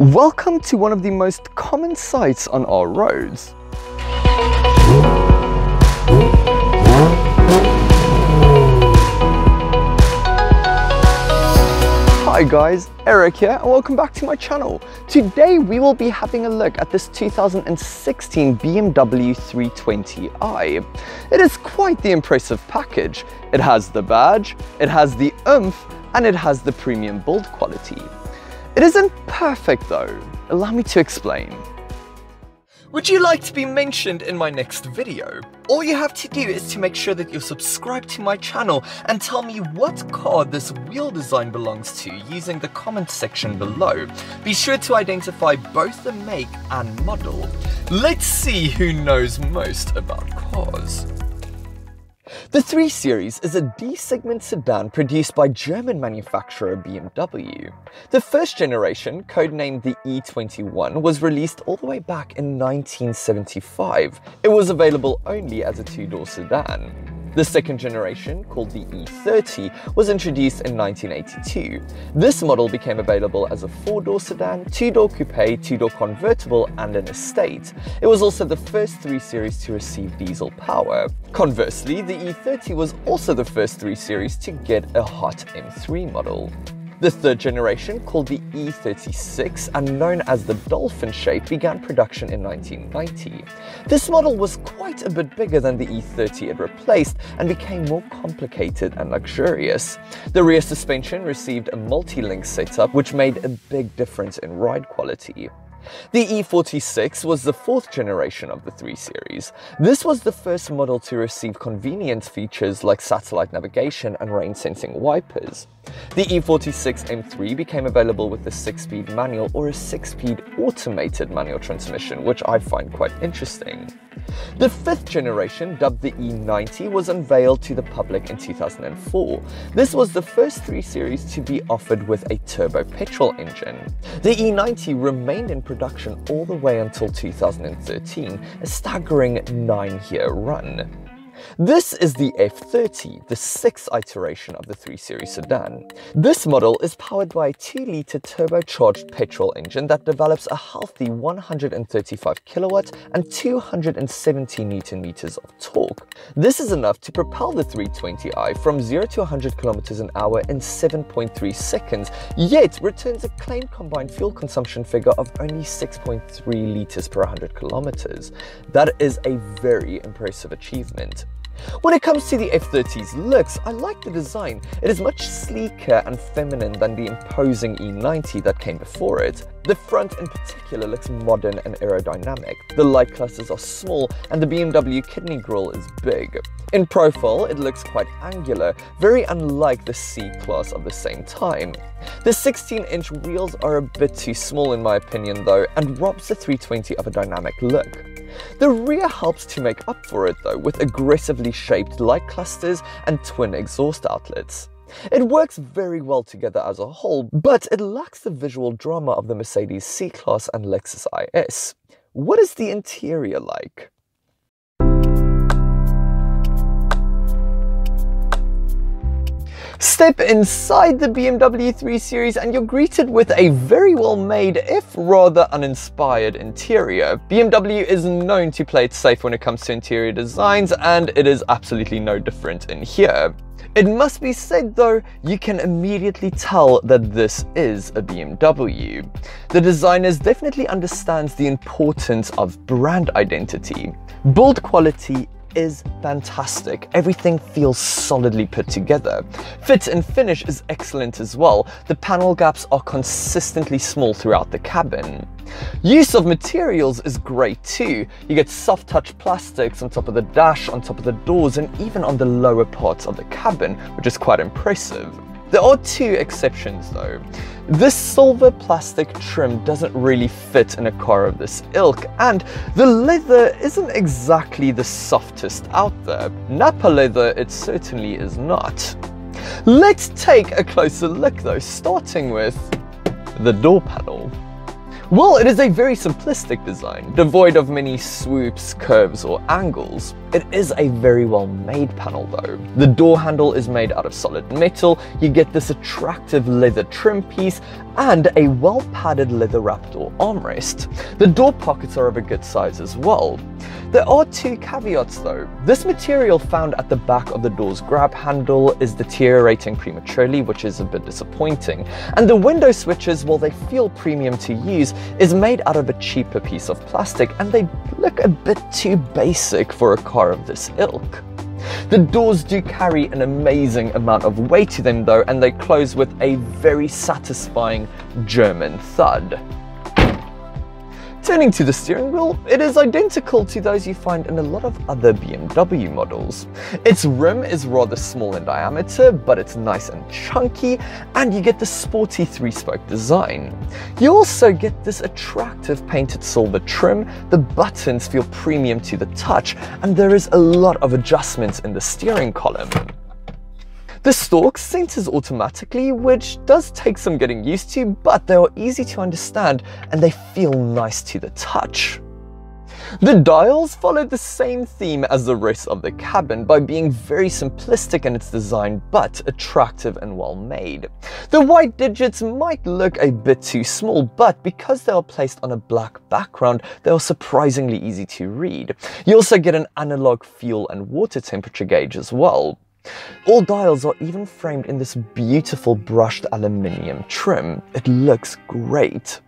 Welcome to one of the most common sights on our roads. Hi guys, Eric here and welcome back to my channel. Today we will be having a look at this 2016 BMW 320i. It is quite the impressive package. It has the badge, it has the oomph, and it has the premium build quality. It isn't perfect though. Allow me to explain. Would you like to be mentioned in my next video? All you have to do is to make sure that you're subscribed to my channel and tell me what car this wheel design belongs to using the comment section below. Be sure to identify both the make and model. Let's see who knows most about cars. The 3-Series is a D-segment sedan produced by German manufacturer BMW. The first generation, codenamed the E21, was released all the way back in 1975. It was available only as a two-door sedan. The second generation, called the E30, was introduced in 1982. This model became available as a four-door sedan, two-door coupe, two-door convertible, and an estate. It was also the first 3-Series to receive diesel power. Conversely, the E30 was also the first 3-Series to get a hot M3 model. The third generation, called the E36 and known as the dolphin shape, began production in 1990. This model was quite a bit bigger than the E30 it replaced and became more complicated and luxurious. The rear suspension received a multi-link setup, which made a big difference in ride quality. The E46 was the fourth generation of the 3-Series. This was the first model to receive convenience features like satellite navigation and rain-sensing wipers. The E46 M3 became available with a 6-speed manual or a 6-speed automated manual transmission, which I find quite interesting. The fifth generation, dubbed the E90, was unveiled to the public in 2004. This was the first 3-Series to be offered with a turbo petrol engine. The E90 remained in production all the way until 2013, a staggering 9-year run. This is the F30, the sixth iteration of the 3-Series sedan. This model is powered by a 2-litre turbocharged petrol engine that develops a healthy 135 kilowatt and 270 newton meters of torque. This is enough to propel the 320i from 0 to 100 kilometers an hour in 7.3 seconds, yet returns a claimed combined fuel consumption figure of only 6.3 liters per 100 kilometers. That is a very impressive achievement. When it comes to the F30's looks, I like the design. It is much sleeker and feminine than the imposing E90 that came before it. The front in particular looks modern and aerodynamic. The light clusters are small and the BMW kidney grille is big. In profile, it looks quite angular, very unlike the C-Class of the same time. The 16-inch wheels are a bit too small in my opinion though, and robs the 320 of a dynamic look. The rear helps to make up for it though, with aggressively shaped light clusters and twin exhaust outlets. It works very well together as a whole, but it lacks the visual drama of the Mercedes C-Class and Lexus IS. What is the interior like? Step inside the BMW 3-Series and you're greeted with a very well-made, if rather uninspired, interior. BMW is known to play it safe when it comes to interior designs, and it is absolutely no different in here. It must be said though, you can immediately tell that this is a BMW. The designers definitely understands the importance of brand identity. Build quality is fantastic. Everything feels solidly put together. Fit and finish is excellent as well. The panel gaps are consistently small throughout the cabin. Use of materials is great too. You get soft touch plastics on top of the dash, on top of the doors, and even on the lower parts of the cabin, which is quite impressive. There are two exceptions though. This silver plastic trim doesn't really fit in a car of this ilk, and the leather isn't exactly the softest out there. Nappa leather it certainly is not. Let's take a closer look though, starting with the door panel. Well, it is a very simplistic design, devoid of many swoops, curves or angles. It is a very well-made panel though. The door handle is made out of solid metal, you get this attractive leather trim piece, and a well-padded leather wrapped door armrest. The door pockets are of a good size as well. There are two caveats though. This material found at the back of the door's grab handle is deteriorating prematurely, which is a bit disappointing. And the window switches, while they feel premium to use, is made out of a cheaper piece of plastic, and they look a bit too basic for a car of this ilk. The doors do carry an amazing amount of weight to them though, and they close with a very satisfying German thud. Turning to the steering wheel, it is identical to those you find in a lot of other BMW models. Its rim is rather small in diameter, but it's nice and chunky, and you get the sporty 3-spoke design. You also get this attractive painted silver trim, the buttons feel premium to the touch, and there is a lot of adjustments in the steering column. The stalk centers automatically, which does take some getting used to, but they are easy to understand and they feel nice to the touch. The dials follow the same theme as the rest of the cabin by being very simplistic in its design, but attractive and well made. The white digits might look a bit too small, but because they are placed on a black background, they are surprisingly easy to read. You also get an analog fuel and water temperature gauge as well. All dials are even framed in this beautiful brushed aluminium trim. It looks great.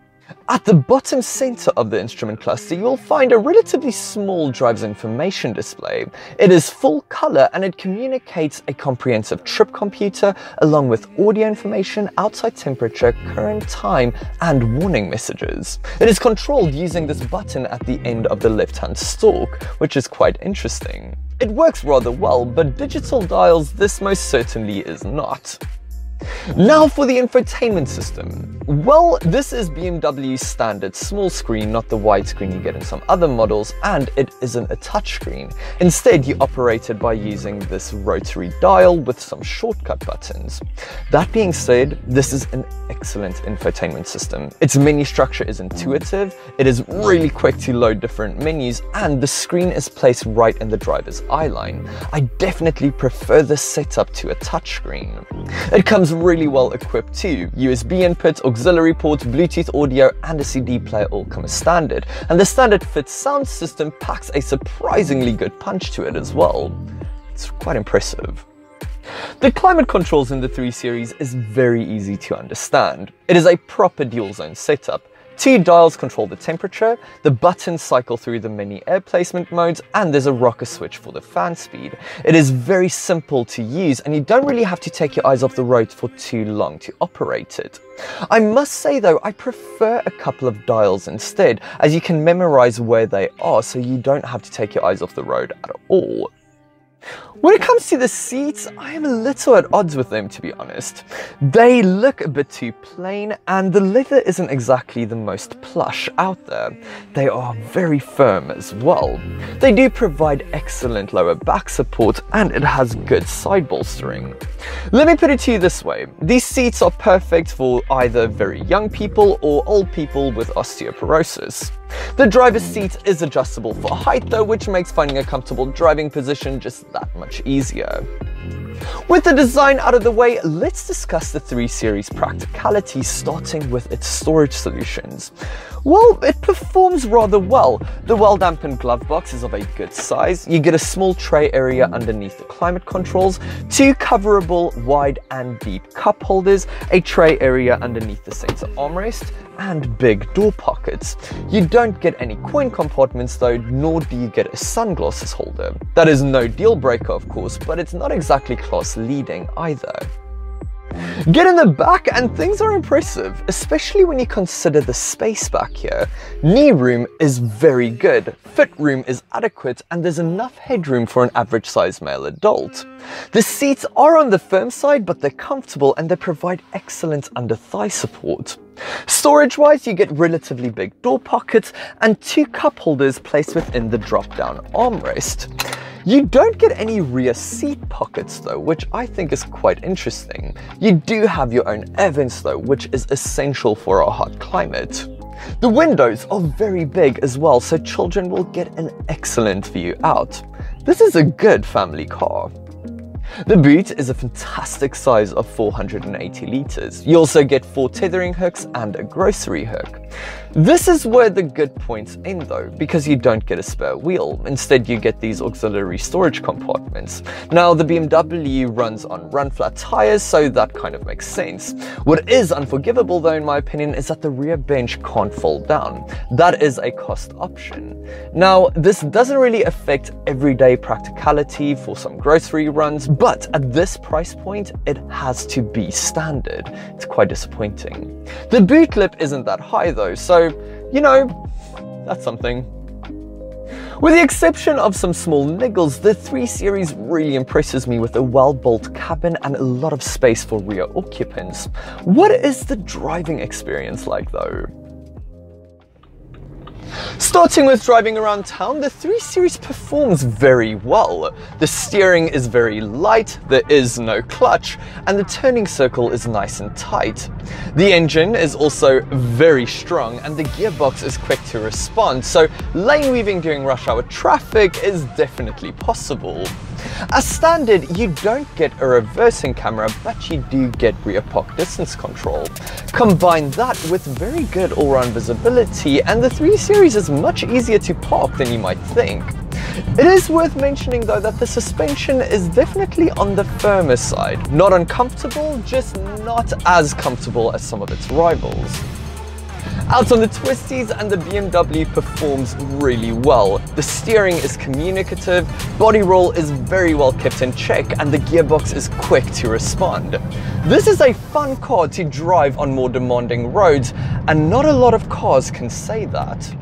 At the bottom center of the instrument cluster, you'll find a relatively small drive's information display. It is full color and it communicates a comprehensive trip computer along with audio information, outside temperature, current time, and warning messages. It is controlled using this button at the end of the left-hand stalk, which is quite interesting. It works rather well, but digital dials this most certainly is not. Now for the infotainment system. Well, this is BMW's standard small screen, not the widescreen you get in some other models, and it isn't a touchscreen. Instead, you operate it by using this rotary dial with some shortcut buttons. That being said, this is an excellent infotainment system. Its menu structure is intuitive, it is really quick to load different menus, and the screen is placed right in the driver's eye line. I definitely prefer this setup to a touchscreen. It comes really well equipped too. USB input, auxiliary ports, Bluetooth audio, and a CD player all come as standard. And the standard fit sound system packs a surprisingly good punch to it as well. It's quite impressive. The climate controls in the 3 Series is very easy to understand. It is a proper dual zone setup. Two dials control the temperature, the buttons cycle through the many air placement modes, and there's a rocker switch for the fan speed. It is very simple to use, and you don't really have to take your eyes off the road for too long to operate it. I must say though, I prefer a couple of dials instead, as you can memorize where they are, so you don't have to take your eyes off the road at all. When it comes to the seats, I am a little at odds with them, to be honest. They look a bit too plain, and the leather isn't exactly the most plush out there. They are very firm as well. They do provide excellent lower back support, and it has good side bolstering. Let me put it to you this way. These seats are perfect for either very young people or old people with osteoporosis. The driver's seat is adjustable for height though, which makes finding a comfortable driving position just that much easier. With the design out of the way, let's discuss the 3 Series practicality, starting with its storage solutions. Well, it performs rather well. The well-dampened glove box is of a good size. You get a small tray area underneath the climate controls, two coverable wide and deep cup holders, a tray area underneath the center armrest, and big door pockets. You don't get any coin compartments though, nor do you get a sunglasses holder. That is no deal breaker of course, but it's not exactly class leading either. Get in the back and things are impressive, especially when you consider the space back here. Knee room is very good, foot room is adequate, and there's enough headroom for an average sized male adult. The seats are on the firm side, but they're comfortable and they provide excellent under thigh support. Storage wise, you get relatively big door pockets and two cup holders placed within the drop down armrest. You don't get any rear seat pockets though, which I think is quite interesting. You do have your own air vents though, which is essential for our hot climate. The windows are very big as well, so children will get an excellent view out. This is a good family car. The boot is a fantastic size of 480 litres. You also get 4 tethering hooks and a grocery hook. This is where the good points end though, because you don't get a spare wheel. Instead, you get these auxiliary storage compartments. Now, the BMW runs on run-flat tyres, so that kind of makes sense. What is unforgivable though, in my opinion, is that the rear bench can't fold down. That is a cost option. Now, this doesn't really affect everyday practicality for some grocery runs, but at this price point, it has to be standard. It's quite disappointing. The boot lip isn't that high though, so, you know, that's something. With the exception of some small niggles, the 3 Series really impresses me with a well-built cabin and a lot of space for rear occupants. What is the driving experience like though? Starting with driving around town, the 3 Series performs very well. The steering is very light, there is no clutch, and the turning circle is nice and tight. The engine is also very strong, and the gearbox is quick to respond, so lane weaving during rush hour traffic is definitely possible. As standard, you don't get a reversing camera, but you do get rear park distance control. Combine that with very good all-round visibility, and the 3 Series is much easier to park than you might think. It is worth mentioning though that the suspension is definitely on the firmer side. Not uncomfortable, just not as comfortable as some of its rivals. Out on the twisties, and the BMW performs really well. The steering is communicative, body roll is very well kept in check, and the gearbox is quick to respond. This is a fun car to drive on more demanding roads, and not a lot of cars can say that.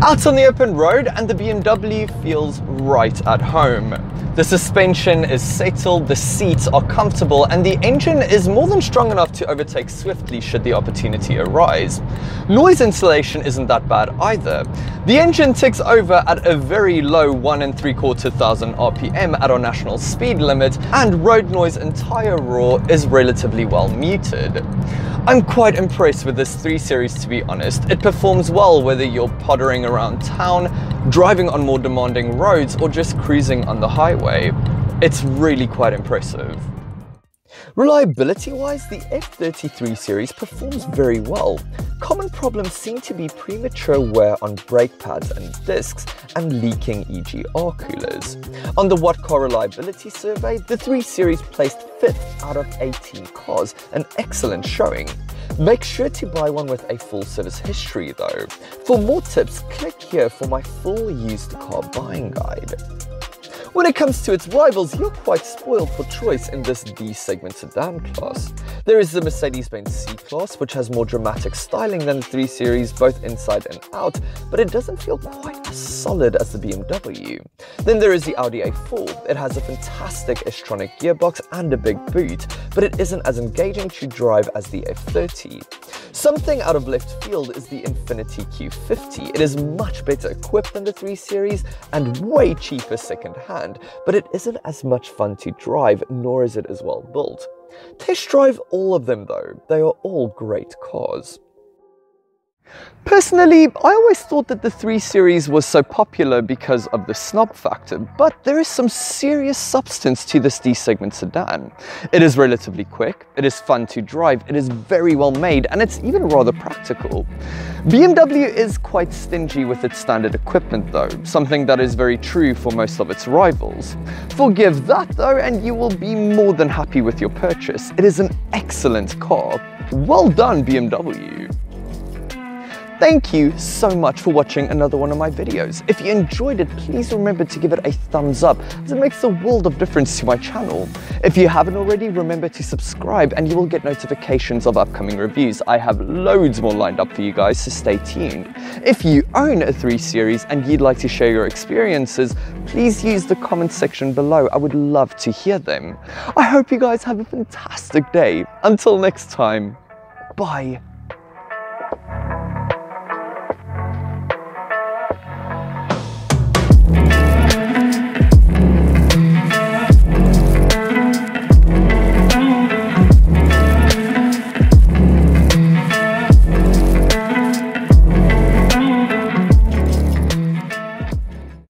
Out on the open road, and the BMW feels right at home. The suspension is settled, the seats are comfortable, and the engine is more than strong enough to overtake swiftly should the opportunity arise. Noise insulation isn't that bad either. The engine ticks over at a very low 1,75,000 RPM at our national speed limit, and road noise and tyre roar is relatively well muted. I'm quite impressed with this 3 Series, to be honest. It performs well whether you're pottering around town, driving on more demanding roads, or just cruising on the highway. It's really quite impressive. Reliability-wise, the F30 Series performs very well. Common problems seem to be premature wear on brake pads and discs, and leaking EGR coolers. On the What Car Reliability survey, the 3 Series placed 5th out of 18 cars, an excellent showing. Make sure to buy one with a full service history though. For more tips, click here for my full used car buying guide. When it comes to its rivals, you're quite spoiled for choice in this D-segment sedan class. There is the Mercedes-Benz C-Class, which has more dramatic styling than the 3 Series, both inside and out, but it doesn't feel quite as solid as the BMW. Then there is the Audi A4. It has a fantastic Eshtronic gearbox and a big boot, but it isn't as engaging to drive as the F30. Something out of left field is the Infiniti Q50. It is much better equipped than the 3 Series and way cheaper second-hand, but it isn't as much fun to drive, nor is it as well built. Test drive all of them though, they are all great cars. Personally, I always thought that the 3 Series was so popular because of the snob factor, but there is some serious substance to this D-segment sedan. It is relatively quick, it is fun to drive, it is very well made, and it's even rather practical. BMW is quite stingy with its standard equipment though, something that is very true for most of its rivals. Forgive that though, and you will be more than happy with your purchase. It is an excellent car. Well done, BMW. Thank you so much for watching another one of my videos. If you enjoyed it, please remember to give it a thumbs up, as it makes a world of difference to my channel. If you haven't already, remember to subscribe and you will get notifications of upcoming reviews. I have loads more lined up for you guys, so stay tuned. If you own a 3 Series and you'd like to share your experiences, please use the comment section below. I would love to hear them. I hope you guys have a fantastic day. Until next time, bye.